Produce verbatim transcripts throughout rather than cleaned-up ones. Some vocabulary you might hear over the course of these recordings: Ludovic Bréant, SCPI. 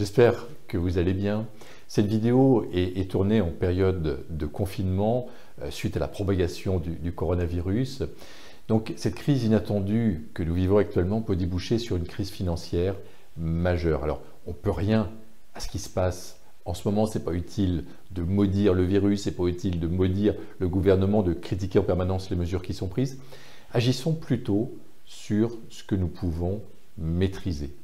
J'espère que vous allez bien. Cette vidéo est, est tournée en période de confinement euh, suite à la propagation du, du coronavirus. Donc cette crise inattendue que nous vivons actuellement peut déboucher sur une crise financière majeure. Alors on ne peut rien à ce qui se passe en ce moment, ce n'est pas utile de maudire le virus, ce n'est pas utile de maudire le gouvernement, de critiquer en permanence les mesures qui sont prises. Agissons plutôt sur ce que nous pouvons maîtriser.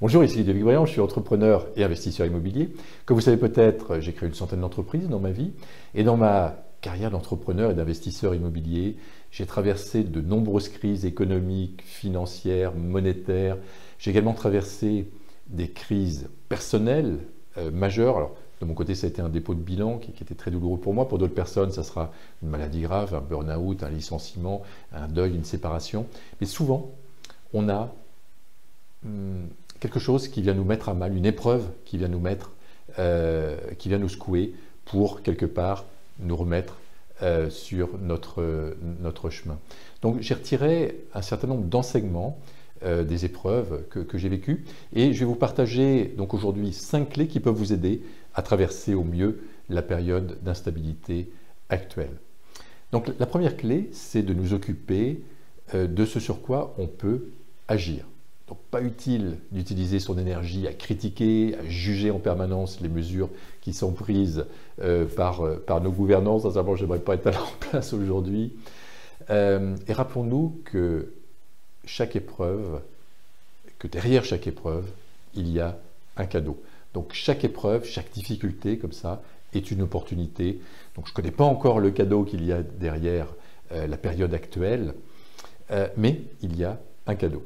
Bonjour, ici Ludovic Bréant, je suis entrepreneur et investisseur immobilier. Comme vous savez peut-être, j'ai créé une centaine d'entreprises dans ma vie et dans ma carrière d'entrepreneur et d'investisseur immobilier, j'ai traversé de nombreuses crises économiques, financières, monétaires. J'ai également traversé des crises personnelles euh, majeures. Alors, de mon côté, ça a été un dépôt de bilan qui, qui était très douloureux pour moi. Pour d'autres personnes, ça sera une maladie grave, un burn-out, un licenciement, un deuil, une séparation. Mais souvent, on a hum, quelque chose qui vient nous mettre à mal, une épreuve qui vient nous mettre, euh, qui vient nous secouer pour quelque part nous remettre euh, sur notre, euh, notre chemin. Donc j'ai retiré un certain nombre d'enseignements euh, des épreuves que, que j'ai vécues et je vais vous partager donc aujourd'hui cinq clés qui peuvent vous aider à traverser au mieux la période d'instabilité actuelle. Donc la première clé, c'est de nous occuper euh, de ce sur quoi on peut agir. Donc pas utile d'utiliser son énergie à critiquer, à juger en permanence les mesures qui sont prises euh, par, euh, par nos gouvernants. Sincèrement, je n'aimerais pas être à leur place aujourd'hui. Euh, et rappelons-nous que chaque épreuve, que derrière chaque épreuve, il y a un cadeau. Donc chaque épreuve, chaque difficulté comme ça est une opportunité. Donc je ne connais pas encore le cadeau qu'il y a derrière euh, la période actuelle, euh, mais il y a un cadeau.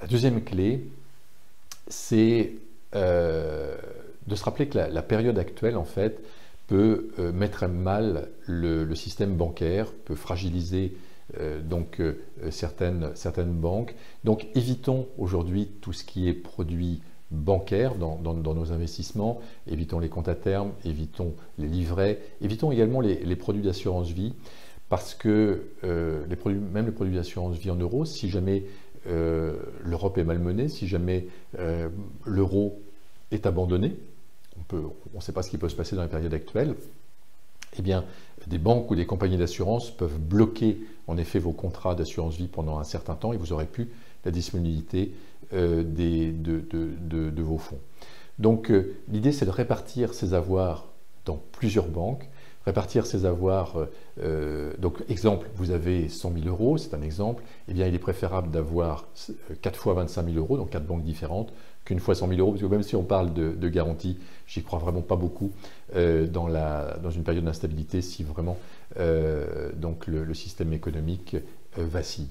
La deuxième clé, c'est euh, de se rappeler que la, la période actuelle, en fait, peut euh, mettre à mal le, le système bancaire, peut fragiliser euh, donc, euh, certaines, certaines banques. Donc, évitons aujourd'hui tout ce qui est produit bancaire dans, dans, dans nos investissements, évitons les comptes à terme, évitons les livrets, évitons également les, les produits d'assurance vie, parce que euh, les produits, même les produits d'assurance vie en euros, si jamais Euh, l'Europe est malmenée, si jamais euh, l'euro est abandonné, on ne on sait pas ce qui peut se passer dans la période actuelle, eh bien, des banques ou des compagnies d'assurance peuvent bloquer en effet vos contrats d'assurance vie pendant un certain temps et vous aurez plus la disponibilité euh, des, de, de, de, de vos fonds. Donc euh, l'idée, c'est de répartir ces avoirs dans plusieurs banques, répartir ses avoirs, euh, donc exemple, vous avez cent mille euros, c'est un exemple, eh bien il est préférable d'avoir quatre fois vingt-cinq mille euros, donc quatre banques différentes, qu'une fois cent mille euros, parce que même si on parle de, de garantie, j'y crois vraiment pas beaucoup euh, dans, la, dans une période d'instabilité si vraiment euh, donc le, le système économique euh, vacille.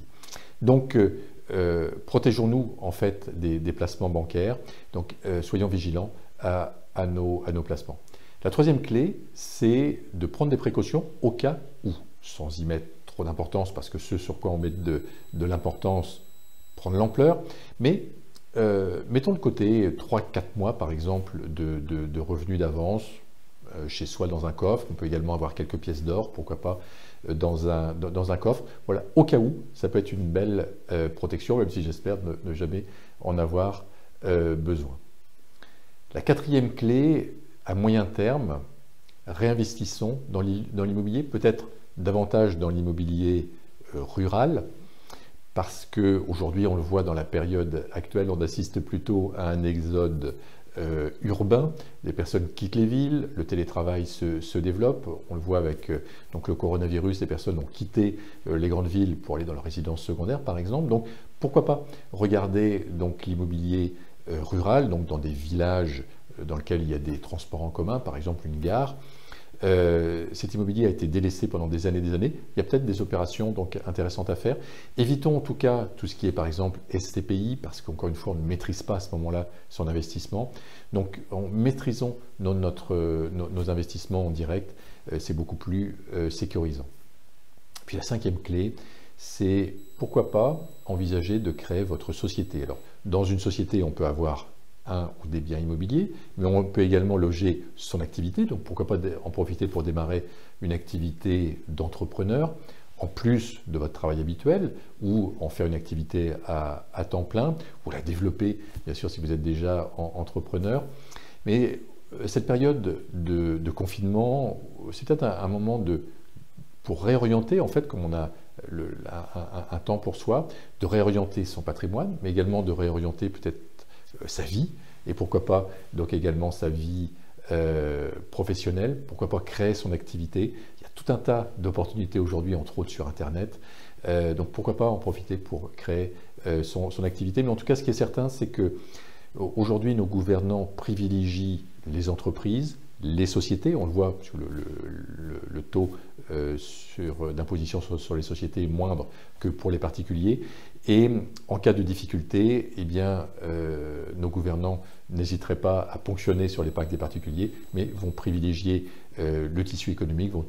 Donc euh, euh, protégeons-nous en fait des, des placements bancaires, donc euh, soyons vigilants à, à, nos, à nos placements. La troisième clé, c'est de prendre des précautions au cas où, sans y mettre trop d'importance, parce que ce sur quoi on met de, de l'importance prend de l'ampleur, mais euh, mettons de côté trois à quatre mois, par exemple, de, de, de revenus d'avance euh, chez soi dans un coffre. On peut également avoir quelques pièces d'or, pourquoi pas, dans un, dans, dans un coffre. Voilà, au cas où, ça peut être une belle euh, protection, même si j'espère ne, ne jamais en avoir euh, besoin. La quatrième clé, à moyen terme, réinvestissons dans l'immobilier, peut-être davantage dans l'immobilier rural, parce qu'aujourd'hui, on le voit dans la période actuelle, on assiste plutôt à un exode euh, urbain. Les personnes quittent les villes, le télétravail se, se développe. On le voit avec euh, donc le coronavirus, les personnes ont quitté euh, les grandes villes pour aller dans leurs résidences secondaires, par exemple. Donc, pourquoi pas regarder donc l'immobilier euh, rural, donc dans des villages dans lequel il y a des transports en commun, par exemple une gare. Euh, cet immobilier a été délaissé pendant des années et des années. Il y a peut-être des opérations donc intéressantes à faire. Évitons en tout cas tout ce qui est par exemple S C P I, parce qu'encore une fois, on ne maîtrise pas à ce moment-là son investissement. Donc, en maîtrisant nos, notre, nos, nos investissements en direct, euh, c'est beaucoup plus euh, sécurisant. Puis la cinquième clé, c'est pourquoi pas envisager de créer votre société. Alors, dans une société, on peut avoir un ou des biens immobiliers, mais on peut également loger son activité, donc pourquoi pas en profiter pour démarrer une activité d'entrepreneur. en plus de votre travail habituel, ou en faire une activité à, à temps plein, ou la développer, bien sûr, si vous êtes déjà en, entrepreneur. Mais cette période de, de confinement, c'est peut-être un, un moment de, pour réorienter, en fait, comme on a le, un, un, un temps pour soi, de réorienter son patrimoine, mais également de réorienter peut-être sa vie, et pourquoi pas donc également sa vie euh, professionnelle, pourquoi pas créer son activité. Il y a tout un tas d'opportunités aujourd'hui, entre autres sur Internet, euh, donc pourquoi pas en profiter pour créer euh, son, son activité. Mais en tout cas, ce qui est certain, c'est que aujourd'hui, nos gouvernants privilégient les entreprises, les sociétés. On le voit, sur le, le, le, le taux euh, d'imposition sur, sur les sociétés est moindre que pour les particuliers. Et en cas de difficulté, eh bien, euh, nos gouvernants n'hésiteraient pas à ponctionner sur les pactes des particuliers, mais vont privilégier euh, le tissu économique, vont,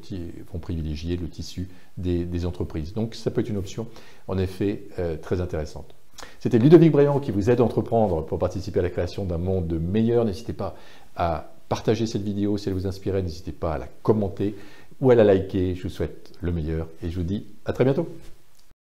vont privilégier le tissu des, des entreprises. Donc ça peut être une option, en effet, euh, très intéressante. C'était Ludovic Bréant qui vous aide à entreprendre pour participer à la création d'un monde meilleur. N'hésitez pas à partager cette vidéo si elle vous inspirait, n'hésitez pas à la commenter ou à la liker. Je vous souhaite le meilleur et je vous dis à très bientôt.